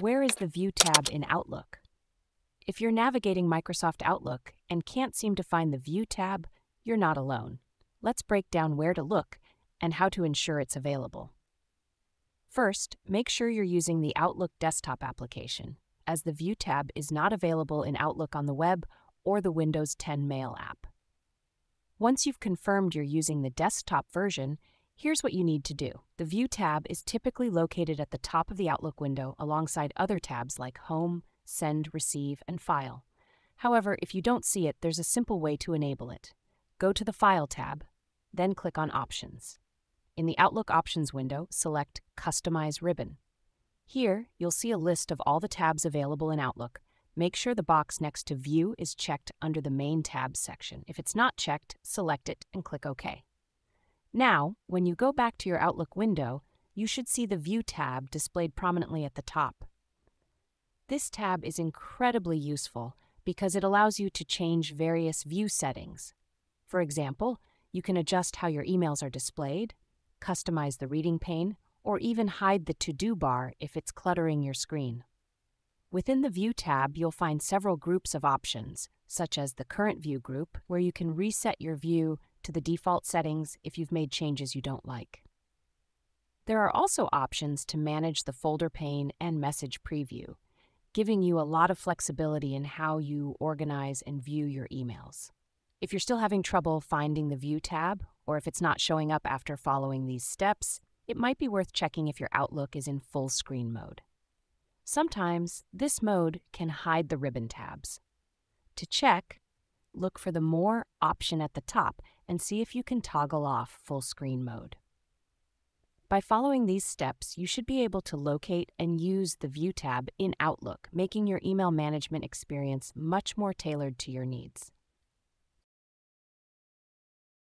Where is the View tab in Outlook? If you're navigating Microsoft Outlook and can't seem to find the View tab, you're not alone. Let's break down where to look and how to ensure it's available. First, make sure you're using the Outlook desktop application, as the View tab is not available in Outlook on the web or the Windows 10 Mail app. Once you've confirmed you're using the desktop version, here's what you need to do. The View tab is typically located at the top of the Outlook window alongside other tabs like Home, Send, Receive, and File. However, if you don't see it, there's a simple way to enable it. Go to the File tab, then click on Options. In the Outlook Options window, select Customize Ribbon. Here, you'll see a list of all the tabs available in Outlook. Make sure the box next to View is checked under the Main tab section. If it's not checked, select it and click OK. Now, when you go back to your Outlook window, you should see the View tab displayed prominently at the top. This tab is incredibly useful because it allows you to change various view settings. For example, you can adjust how your emails are displayed, customize the reading pane, or even hide the to-do bar if it's cluttering your screen. Within the View tab, you'll find several groups of options, such as the Current View group, where you can reset your view to the default settings if you've made changes you don't like. There are also options to manage the folder pane and message preview, giving you a lot of flexibility in how you organize and view your emails. If you're still having trouble finding the View tab, or if it's not showing up after following these steps, it might be worth checking if your Outlook is in full screen mode. Sometimes this mode can hide the ribbon tabs. To check, look for the More option at the top and see if you can toggle off full screen mode. By following these steps, you should be able to locate and use the View tab in Outlook, making your email management experience much more tailored to your needs.